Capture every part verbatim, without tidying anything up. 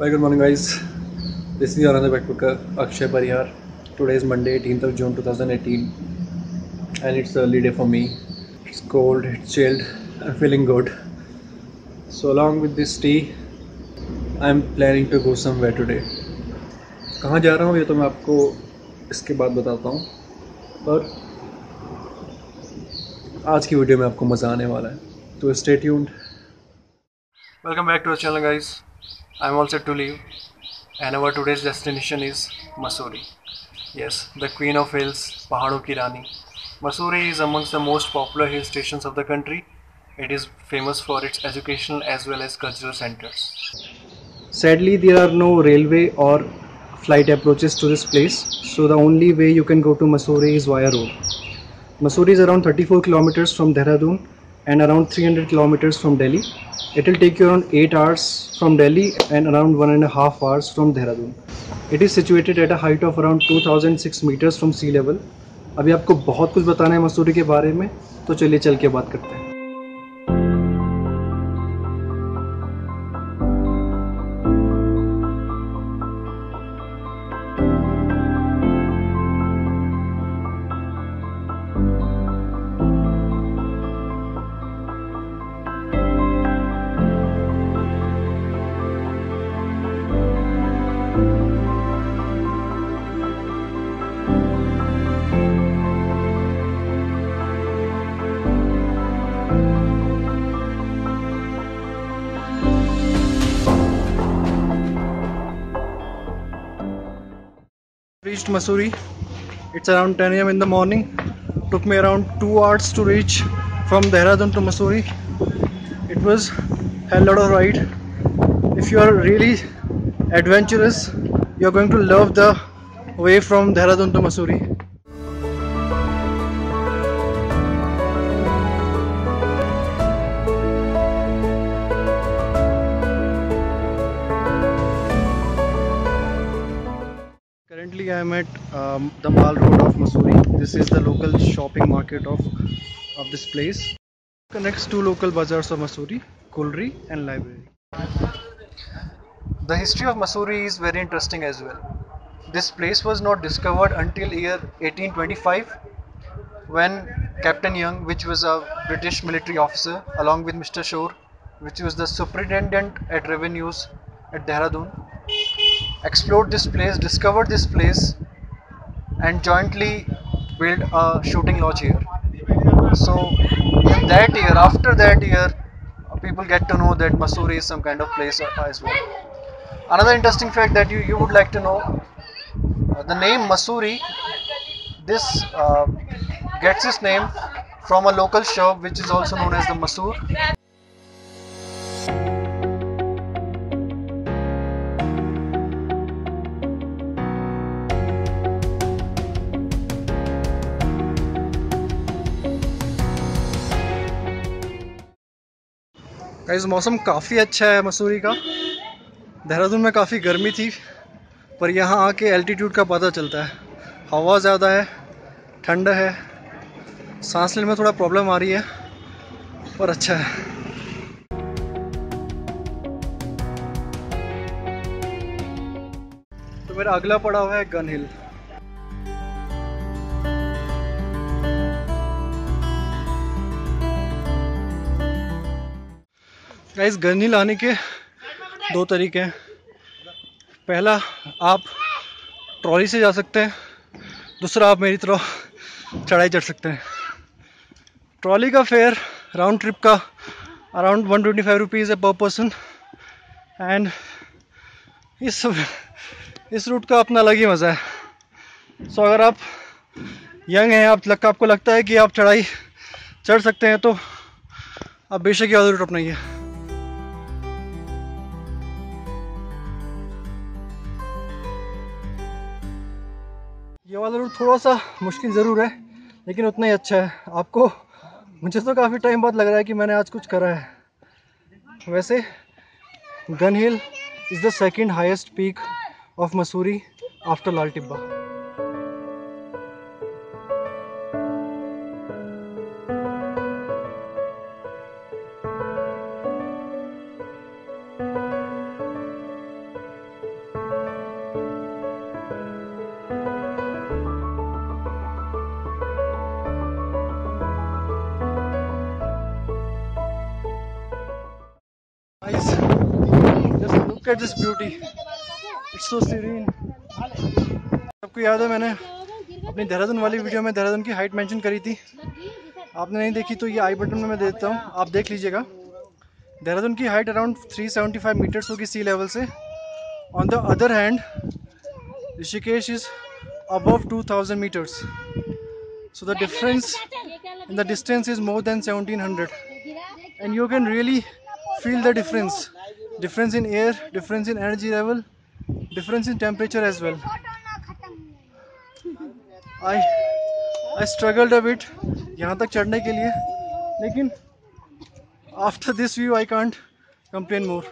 Very good morning guys, this is another backpacker Akshay Parihar. Today is Monday eighteenth of June two thousand eighteen and it's an early day for me. It's cold, it's chilled, I'm feeling good. So along with this tea, I'm planning to go somewhere today. कहाँ जा रहा हूँ ये तो मैं आपको इसके बाद बताता हूँ, पर आज की वीडियो में आपको मज़ा आने वाला है, तो stay tuned. Welcome back to our channel guys. I'm all set to leave and our today's destination is Mussoorie. Yes, the queen of hills, Pahadon ki Rani. Mussoorie is amongst the most popular hill stations of the country. It is famous for its educational as well as cultural centers. Sadly, there are no railway or flight approaches to this place, so the only way you can go to Mussoorie is via road. Mussoorie is around thirty-four kilometers from Dehradun and around three hundred kilometers from Delhi. It will take you around eight hours from Delhi and around one and a half hours from Dehradun. It is situated at a height of around two thousand six meters from sea level. अभी आपको बहुत कुछ बताना है मसूरी के बारे में, तो चलिए चल के बात करते हैं. Reached Mussoorie. It's around ten A M in the morning. Took me around two hours to reach from Dehradun to Mussoorie. It was hell lot of ride. If you are really adventurous, you are going to love the way from Dehradun to Mussoorie. Currently I am at um, the Mall Road of Mussoorie. This is the local shopping market of, of this place. It connects two local bazaars of Mussoorie, Kulri and Library. The history of Mussoorie is very interesting as well. This place was not discovered until year eighteen twenty-five when Captain Young, which was a British military officer, along with Mister Shore, which was the superintendent at revenues at Dehradun, explored this place, discovered this place and jointly built a shooting lodge here. So in that year, after that year, people get to know that Mussoorie is some kind of place as well. Another interesting fact that you, you would like to know, uh, the name Mussoorie, this uh, gets its name from a local shop which is also known as the Mussoorie. Guys मौसम काफ़ी अच्छा है मसूरी का. देहरादून में काफ़ी गर्मी थी, पर यहाँ आके एल्टीट्यूड का पता चलता है. हवा ज़्यादा है, ठंड है, सांस लेने में थोड़ा प्रॉब्लम आ रही है, पर अच्छा है. तो मेरा अगला पड़ाव है गन हिल. गाइस गन हिल आने के दो तरीके हैं. पहला, आप ट्रॉली से जा सकते हैं. दूसरा, आप मेरी तरह चढ़ाई चढ़ सकते हैं. ट्रॉली का फेयर राउंड ट्रिप का around one twenty five rupees है पर पर्सन. एंड इस इस रूट का अपना अलग ही मज़ा है. सो अगर आप यंग हैं, आप लग, आपको लगता है कि आप चढ़ाई चढ़ सकते हैं, तो आप बेशक ये रूट अपनाइए. ये वाला रूट थोड़ा सा मुश्किल ज़रूर है, लेकिन उतना ही अच्छा है. आपको, मुझे तो काफ़ी टाइम बाद लग रहा है कि मैंने आज कुछ करा है. वैसे gun hill is the second highest peak of Mussoorie after Lal Tibba. Look at this beauty. It's so serene. आपको याद है मैंने अपनी देहरादून वाली वीडियो में देहरादून की हाइट मेंशन करी थी, आपने नहीं देखी तो ये आई बटन में मैं दे देता हूँ, आप देख लीजिएगा। देहरादून की height around three seventy five metres होगी सी लेवल से। On the other hand Rishikesh is above two thousand metres, so the difference in the distance is more than seventeen hundred and you can really feel the difference difference in air, difference in energy level, difference in temperature as well. I I struggled a bit यहाँ तक चढ़ने के लिए, लेकिन after this view I can't complain more.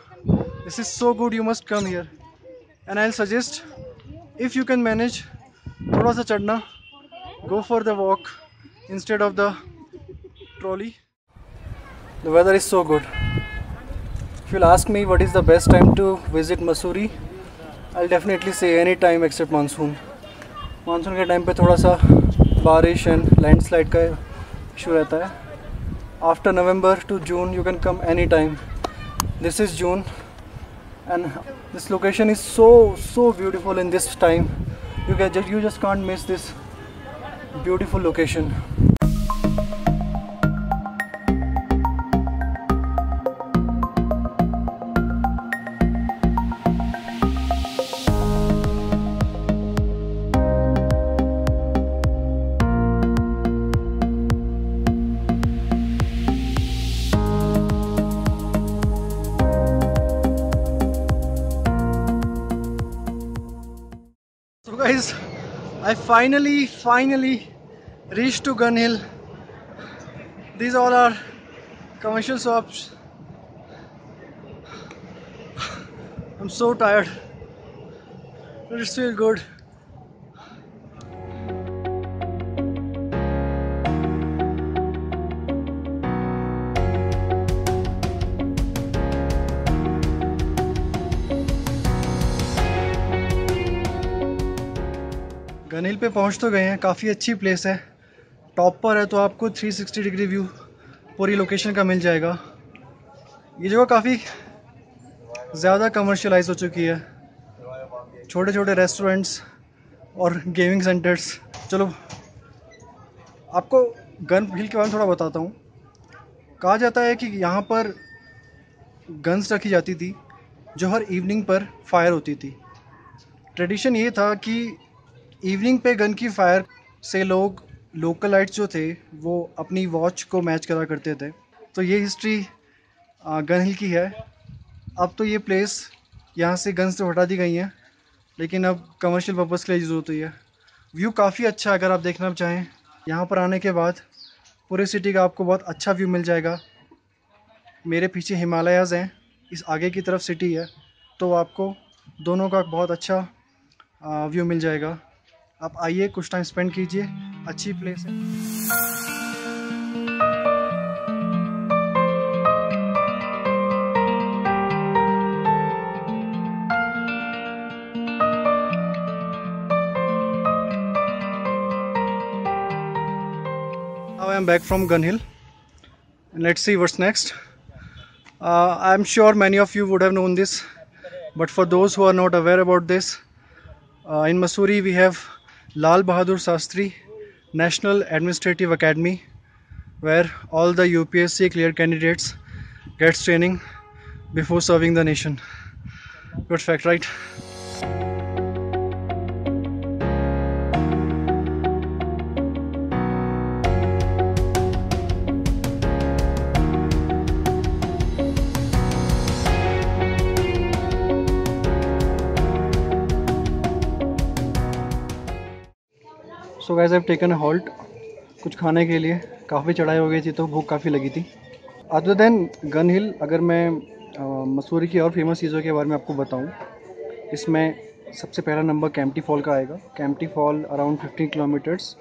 This is so good, you must come here. And I'll suggest if you can manage थोड़ा सा चढ़ना, go for the walk instead of the trolley. The weather is so good. If you'll ask me what is the best time to visit Mussoorie, I'll definitely say any time except monsoon. Monsoon के time पे थोड़ा सा बारिश and landslide का issue रहता है। After November to June you can come any time. This is June and this location is so So beautiful in this time. You just can't miss this beautiful location. I finally, finally reached to Gun Hill. These all are commercial shops. I'm so tired, but it's still good. Gun हिल पे पहुंच तो गए हैं, काफ़ी अच्छी place है, top पर है तो आपको थ्री सिक्सटी डिग्री व्यू पूरी लोकेशन का मिल जाएगा। ये जगह काफ़ी ज़्यादा कमर्शियलाइज हो चुकी है, छोटे छोटे रेस्टोरेंट्स और गेमिंग सेंटर्स। चलो आपको गन हिल के बारे में थोड़ा बताता हूँ। कहा जाता है कि यहाँ पर गन्स रखी जाती थी जो हर इवनिंग पर फायर होती थी। ट्रेडिशन ये था कि इवनिंग पे गन की फायर से लोग लोकलाइट्स जो थे वो अपनी वॉच को मैच करा करते थे। तो ये हिस्ट्री गन हिल की है। अब तो ये प्लेस यहाँ से गन्स तो हटा दी गई हैं, लेकिन अब कमर्शियल पर्पज़ के लिए यूज़ होती है। व्यू काफ़ी अच्छा है, अगर आप देखना चाहें। यहाँ पर आने के बाद पूरे सिटी का आपको बहुत अच्छा व्यू मिल जाएगा। मेरे पीछे हिमालयाज़ हैं, इस आगे की तरफ सिटी है, तो आपको दोनों का बहुत अच्छा व्यू मिल जाएगा। आप आइए, कुछ टाइम स्पेंड कीजिए, अच्छी प्लेस है। Now I am back from Gun Hill and let's see what's next. Uh, I am sure many of you would have known this, but for those who are not aware about this, uh, in Mussoorie we have Lal Bahadur Shastri National Administrative Academy, where all the U P S C cleared candidates gets training before serving the nation. Good fact, right? So guys, I have taken a halt कुछ खाने के लिए। काफ़ी चढ़ाई हो गई थी तो भूख काफ़ी लगी थी। अदर देन गन हिल, अगर मैं मसूरी की और फेमस चीज़ों के बारे में आपको बताऊं, इसमें सबसे पहला नंबर केम्प्टी फॉल का आएगा। Kempty fall around fifteen kilometres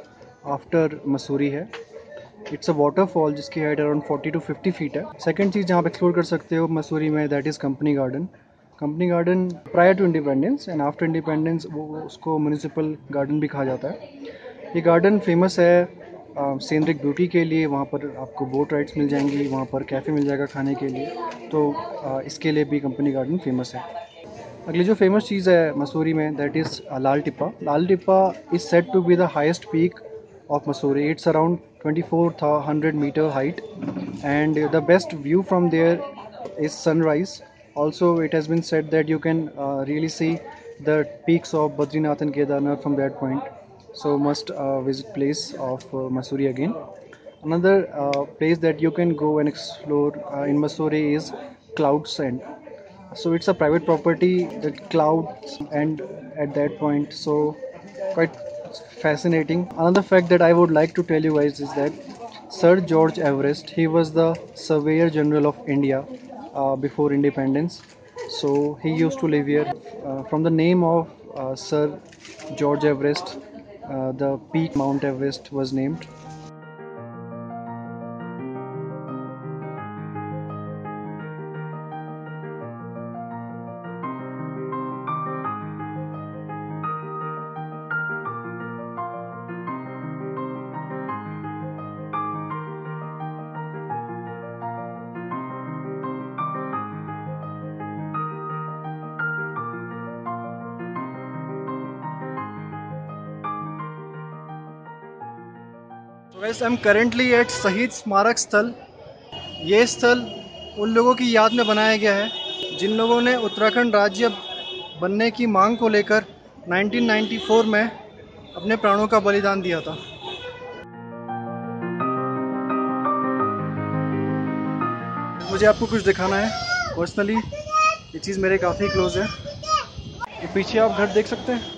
after Mussoorie है। इट्स अ वाटरफॉल जिसकी height around forty to fifty feet है। सेकेंड चीज़ जहाँ आप एक्सप्लोर कर सकते हो मसूरी में, that is company garden. Company garden prior to independence and after independence वो उसको म्यूनिसिपल गार्डन भी कहा जाता है। ये गार्डन फेमस है सीनरिक ब्यूटी के लिए। वहाँ पर आपको बोट राइड्स मिल जाएंगी, वहाँ पर कैफ़े मिल जाएगा खाने के लिए, तो आ, इसके लिए भी कंपनी गार्डन फेमस है। अगली जो फेमस चीज़ है मसूरी में that is Lal Tibba. Lal Tibba is said to be the highest peak of Mussoorie. It's around twenty four thousand metre height and the best view from there is sunrise. Also it has been said that you can really see the peaks of Badrinath and Kedarnath from that point, so must visit place of Mussoorie again. Another uh, place that you can go and explore uh, in Mussoorie is Cloud Sand. So it's a private property that clouds and at that point, so quite fascinating. Another fact that I would like to tell you guys is that Sir George Everest, he was the Surveyor General of India uh, before independence. So he used to live here. Uh, from the name of uh, Sir George Everest, uh, the peak Mount Everest was named. Guys, I'm currently at शहीद स्मारक स्थल। ये स्थल उन लोगों की याद में बनाया गया है जिन लोगों ने उत्तराखंड राज्य बनने की मांग को लेकर नाइनटीन नाइंटी फोर में अपने प्राणों का बलिदान दिया था। मुझे आपको कुछ दिखाना है, पर्सनली ये चीज़ मेरे काफ़ी क्लोज है। ये पीछे आप घर देख सकते हैं।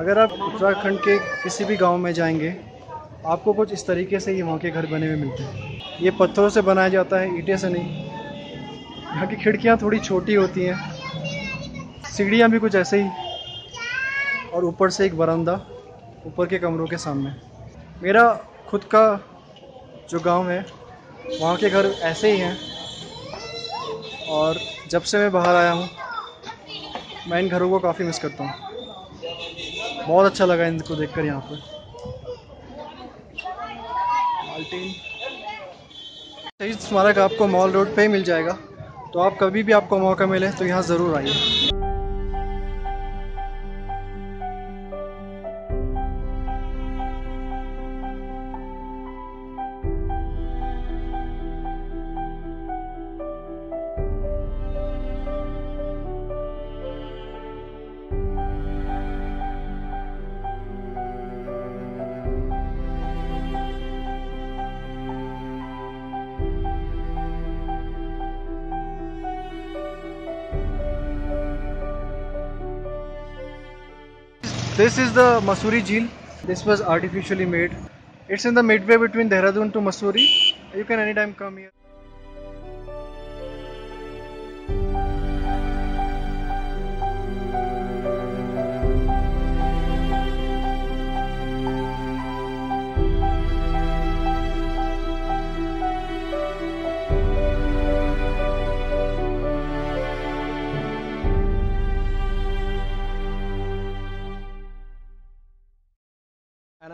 अगर आप उत्तराखंड के किसी भी गांव में जाएंगे आपको कुछ इस तरीके से ये वहाँ के घर बने हुए मिलते हैं। ये पत्थरों से बनाया जाता है, ईंटें से नहीं। यहाँ की खिड़कियाँ थोड़ी छोटी होती हैं, सीढ़ियाँ भी कुछ ऐसे ही, और ऊपर से एक बरामदा ऊपर के कमरों के सामने। मेरा खुद का जो गांव है वहाँ के घर ऐसे ही हैं, और जब से मैं बाहर आया हूँ मैं इन घरों को काफ़ी मिस करता हूँ। बहुत अच्छा लगा इनको देखकर। यहाँ पर शहीद स्मारक आपको मॉल रोड पे ही मिल जाएगा, तो आप कभी भी आपको मौका मिले तो यहाँ ज़रूर आइए। This is the Mussoorie Jheel. This was artificially made. It's in the midway between Dehradun to Mussoorie. You can anytime come here.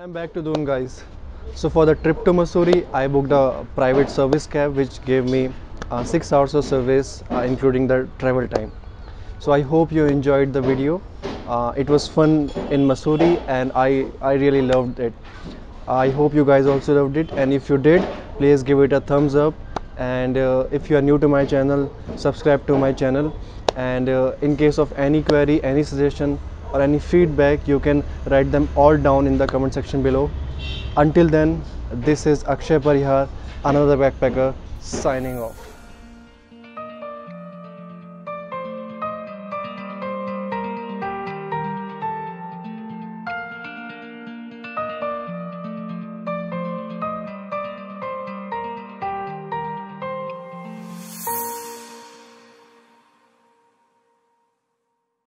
I'm back to Doon, guys. So for the trip to Mussoorie, I booked a private service cab which gave me uh, six hours of service uh, including the travel time. So I hope you enjoyed the video. Uh, it was fun in Mussoorie and I, I really loved it. I hope you guys also loved it, and if you did, please give it a thumbs up, and uh, if you are new to my channel, subscribe to my channel, and uh, in case of any query, any suggestion or any feedback, you can write them all down in the comment section below. Until then, this is Akshay Parihar, another backpacker, signing off.